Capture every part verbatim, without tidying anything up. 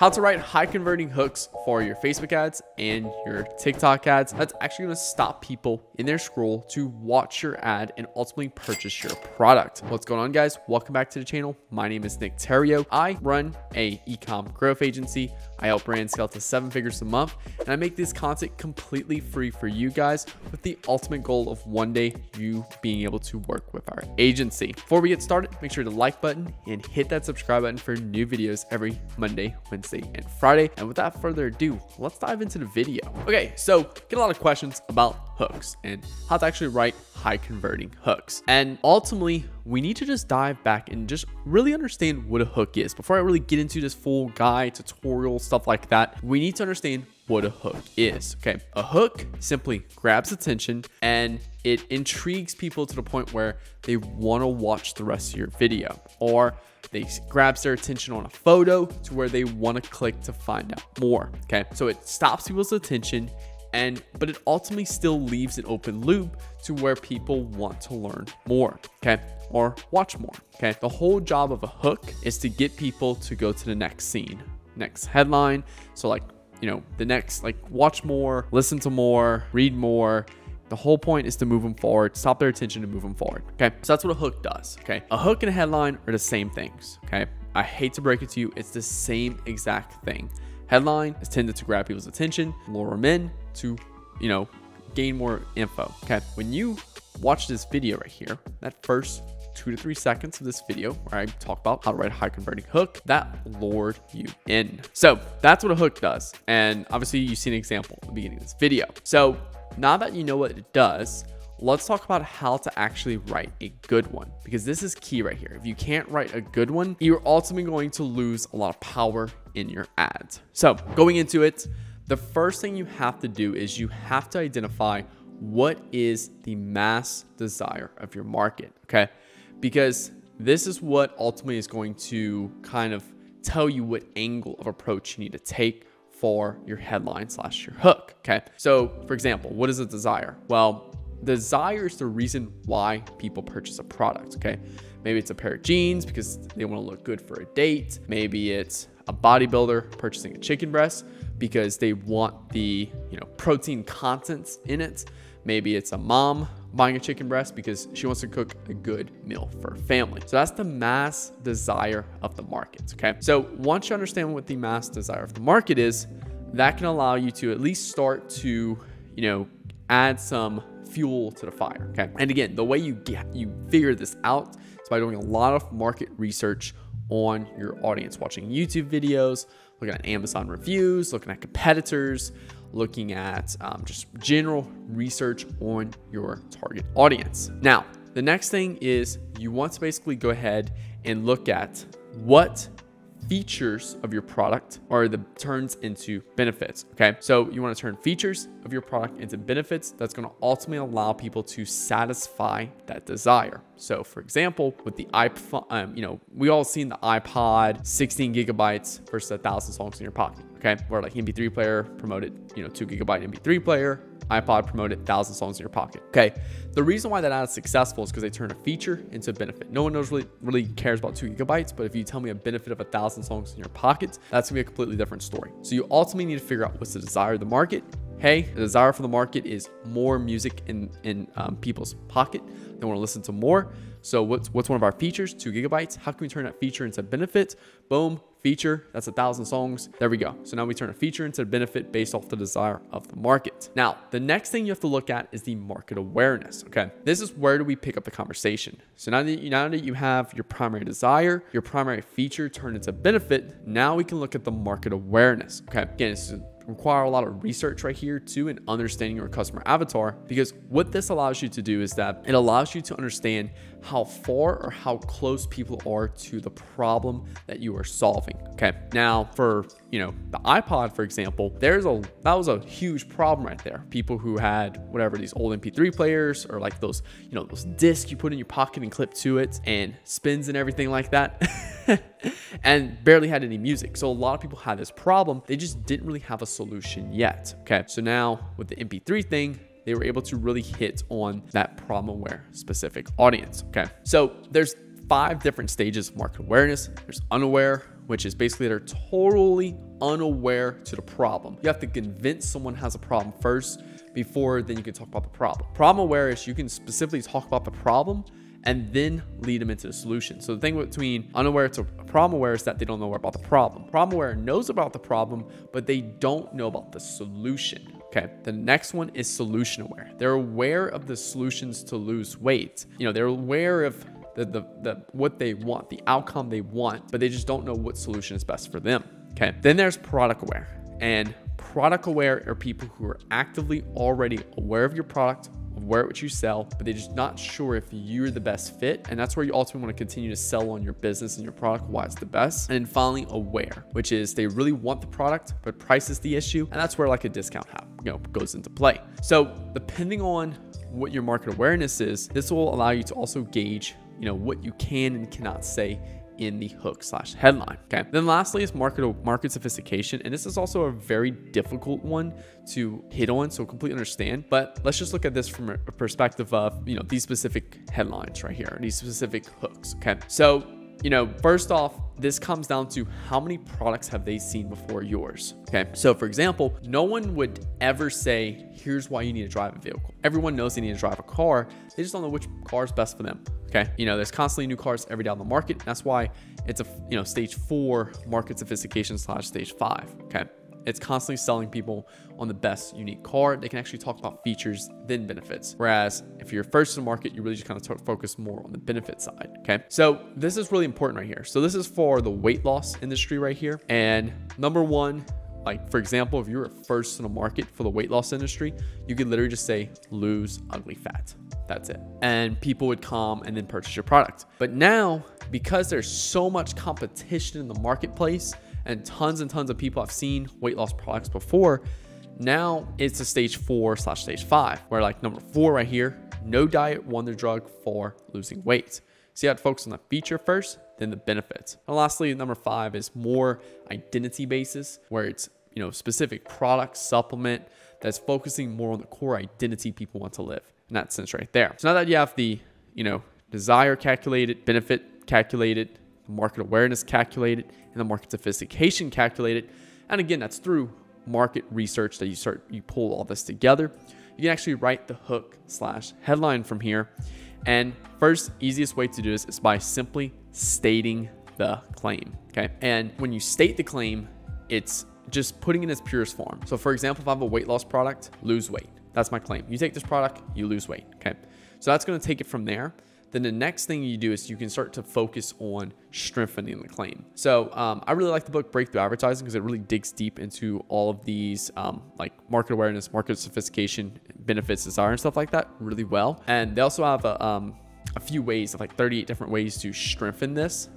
how to write high converting hooks for your Facebook ads and your TikTok ads. That's actually going to stop people in their scroll to watch your ad and ultimately purchase your product. What's going on, guys? Welcome back to the channel. My name is Nick Theriot. I run a ecom growth agency. I help brands scale to seven figures a month, and I make this content completely free for you guys with the ultimate goal of one day you being able to work with our agency. Before we get started, make sure to like button and hit that subscribe button for new videos every Monday, Wednesday, and Friday. And without further ado, let's dive into the video. Okay, so get a lot of questions about hooks and how to actually write high converting hooks. And ultimately, we need to just dive back and just really understand what a hook is. Before I really get into this full guide, tutorial, stuff like that, we need to understand what a hook is. Okay, a hook simply grabs attention and it intrigues people to the point where they want to watch the rest of your video, or they grabs their attention on a photo to where they want to click to find out more. Okay, so it stops people's attention, and but it ultimately still leaves an open loop to where people want to learn more, okay, or watch more. Okay, the whole job of a hook is to get people to go to the next scene, next headline. So like, you know, the next, like, watch more, listen to more, read more. The whole point is to move them forward, stop their attention and move them forward. Okay, so that's what a hook does. Okay, a hook and a headline are the same things. Okay, I hate to break it to you, it's the same exact thing. Headline is tended to grab people's attention, lure them in to, you know, gain more info. Okay, when you watch this video right here, that first two to three seconds of this video where I talk about how to write a high converting hook, that lured you in. So that's what a hook does. And obviously you see an example at the beginning of this video. So now that you know what it does, let's talk about how to actually write a good one, because this is key right here. If you can't write a good one, you're ultimately going to lose a lot of power in your ads. So going into it, the first thing you have to do is you have to identify what is the mass desire of your market, okay? Because this is what ultimately is going to kind of tell you what angle of approach you need to take for your headline slash your hook. Okay, so for example, what is a desire? Well, desire is the reason why people purchase a product. Okay, maybe it's a pair of jeans because they want to look good for a date. Maybe it's a bodybuilder purchasing a chicken breast because they want the, you know, protein contents in it. Maybe it's a mom buying a chicken breast because she wants to cook a good meal for her family. So that's the mass desire of the market. Okay, so once you understand what the mass desire of the market is, that can allow you to at least start to, you know, add some fuel to the fire. Okay, and again, the way you get you figure this out is by doing a lot of market research on your audience, watching YouTube videos, looking at Amazon reviews, looking at competitors, looking at um, just general research on your target audience. Now, the next thing is you want to basically go ahead and look at what features of your product are the turns into benefits. Okay, so you want to turn features of your product into benefits. That's going to ultimately allow people to satisfy that desire. So for example, with the iPhone, um, you know, we all seen the iPod, sixteen gigabytes versus a thousand songs in your pocket. Okay, where like M P three player promoted, you know, two gigabyte M P three player, iPod promoted thousand songs in your pocket. Okay, the reason why that ad is successful is because they turn a feature into a benefit. No one knows really really cares about two gigabytes, but if you tell me a benefit of a thousand songs in your pocket, that's gonna be a completely different story. So you ultimately need to figure out what's the desire of the market. Hey, the desire for the market is more music in in um, people's pocket. They want to listen to more. So what's what's one of our features? Two gigabytes. How can we turn that feature into a benefit? Boom. Feature, that's a thousand songs. There we go. So now we turn a feature into a benefit based off the desire of the market. Now, the next thing you have to look at is the market awareness. Okay, this is where do we pick up the conversation. So now that you, now that you have your primary desire, your primary feature turned into benefit, now we can look at the market awareness. Okay, again, this is require a lot of research right here too, and understanding your customer avatar, because what this allows you to do is that it allows you to understand how far or how close people are to the problem that you are solving. Okay, now for, you know, the iPod, for example, there's a that was a huge problem right there. People who had whatever these old M P three players, or like those, you know, those discs you put in your pocket and clip to it and spins and everything like that and barely had any music. So a lot of people had this problem. They just didn't really have a solution yet. Okay, so now with the M P three thing, they were able to really hit on that problem aware specific audience. Okay, so there's five different stages of market awareness. There's unaware, which is basically they're totally unaware to the problem. You have to convince someone has a problem first before then you can talk about the problem. Problem aware is you can specifically talk about the problem and then lead them into the solution. So the thing between unaware to problem aware is that they don't know about the problem. Problem aware knows about the problem, but they don't know about the solution. Okay, the next one is solution aware. They're aware of the solutions to lose weight. You know, they're aware of the, the, the what they want, the outcome they want, but they just don't know what solution is best for them. Okay, then there's product aware. And product aware are people who are actively already aware of your product, aware of what you sell, but they're just not sure if you're the best fit. And that's where you ultimately want to continue to sell on your business and your product, why it's the best. And finally, aware, which is they really want the product, but price is the issue. And that's where like a discount happens. You know, goes into play. So depending on what your market awareness is, this will allow you to also gauge, you know, what you can and cannot say in the hook slash headline. Okay. Then lastly is market market sophistication. And this is also a very difficult one to hit on. So completely understand, but let's just look at this from a perspective of, you know, these specific headlines right here, these specific hooks. Okay. So, you know, first off, this comes down to how many products have they seen before yours? Okay. So for example, no one would ever say, here's why you need to drive a vehicle. Everyone knows they need to drive a car. They just don't know which car is best for them. Okay. You know, there's constantly new cars every day on the market. That's why it's a, you know, stage four market sophistication slash stage five. Okay. It's constantly selling people on the best unique car. They can actually talk about features, then benefits. Whereas if you're first in the market, you really just kind of focus more on the benefit side. Okay. So this is really important right here. So this is for the weight loss industry right here. And number one, like for example, if you were first in the market for the weight loss industry, you could literally just say, lose ugly fat. That's it. And people would come and then purchase your product. But now, because there's so much competition in the marketplace, and tons and tons of people have seen weight loss products before. Now it's a stage four slash stage five, where like number four right here, no diet, wonder drug for losing weight. So you have to focus on the feature first, then the benefits. And lastly, number five is more identity basis, where it's, you know, specific product supplement that's focusing more on the core identity people want to live in that sense right there. So now that you have the, you know, desire calculated, benefit calculated, market awareness calculated, and the market sophistication calculated. And again, that's through market research that you start, you pull all this together. You can actually write the hook slash headline from here. And first, easiest way to do this is by simply stating the claim. Okay. And when you state the claim, it's just putting it in its purest form. So for example, if I have a weight loss product, lose weight, that's my claim. You take this product, you lose weight. Okay. So that's going to take it from there. Then the next thing you do is you can start to focus on strengthening the claim. So um, I really like the book Breakthrough Advertising because it really digs deep into all of these um, like market awareness, market sophistication, benefits, desire, and stuff like that really well. And they also have a, um, a few ways of like thirty-eight different ways to strengthen this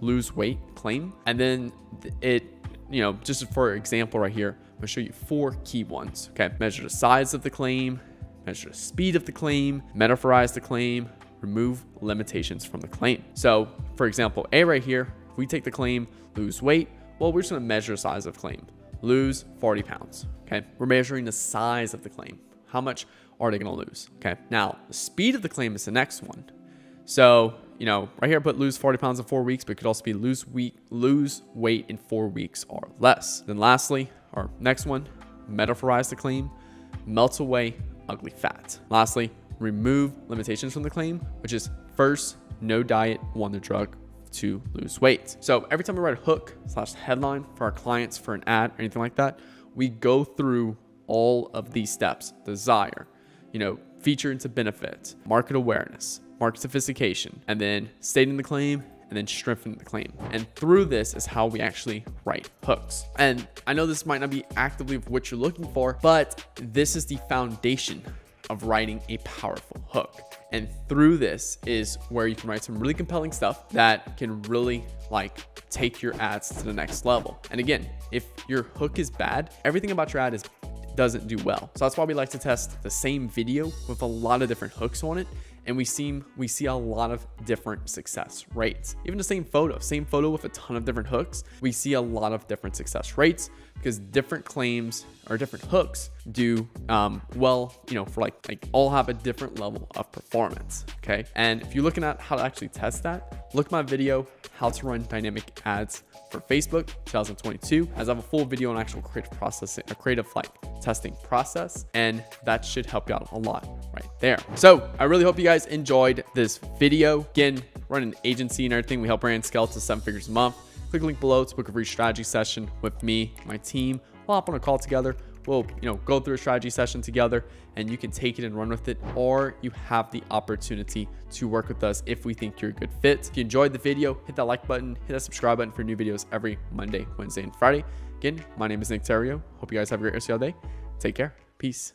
lose weight claim. And then it, you know, just for example right here, I'm gonna show you four key ones. Okay, measure the size of the claim, measure the speed of the claim, metaphorize the claim, remove limitations from the claim. So for example, A right here, if we take the claim, lose weight, well, we're just gonna measure the size of the claim, lose forty pounds, okay? We're measuring the size of the claim. How much are they gonna lose, okay? Now, the speed of the claim is the next one. So, you know, right here, I put lose forty pounds in four weeks, but it could also be lose, week, lose weight in four weeks or less. Then lastly, our next one, metaphorize the claim, melt away ugly fat. Lastly, remove limitations from the claim, which is first, no diet, wonder drug to lose weight. So every time we write a hook slash headline for our clients for an ad or anything like that, we go through all of these steps, desire, you know, feature into benefit, market awareness, market sophistication, and then stating the claim and then strengthening the claim. And through this is how we actually write hooks. And I know this might not be actively what you're looking for, but this is the foundation of writing a powerful hook. And through this is where you can write some really compelling stuff that can really like take your ads to the next level. And again, if your hook is bad, everything about your ad is doesn't do well. So that's why we like to test the same video with a lot of different hooks on it and we seem we see a lot of different success rates. Even the same photo, same photo with a ton of different hooks, we see a lot of different success rates because different claims or different hooks do um, well, you know, for like, like all have a different level of performance, okay? And if you're looking at how to actually test that, look at my video, how to run dynamic ads for Facebook twenty twenty-two, as I have a full video on actual creative processing, a creative like testing process, and that should help you out a lot right there. So I really hope you guys enjoyed this video. Again, run an agency and everything. We help brands scale to seven figures a month. Click the link below to book a free strategy session with me, my team. We'll hop on a call together. We'll, you know, go through a strategy session together and you can take it and run with it, or you have the opportunity to work with us if we think you're a good fit. If you enjoyed the video, hit that like button, hit that subscribe button for new videos every Monday, Wednesday, and Friday. Again, my name is Nick Theriot. Hope you guys have a great rest of your day. Take care. Peace.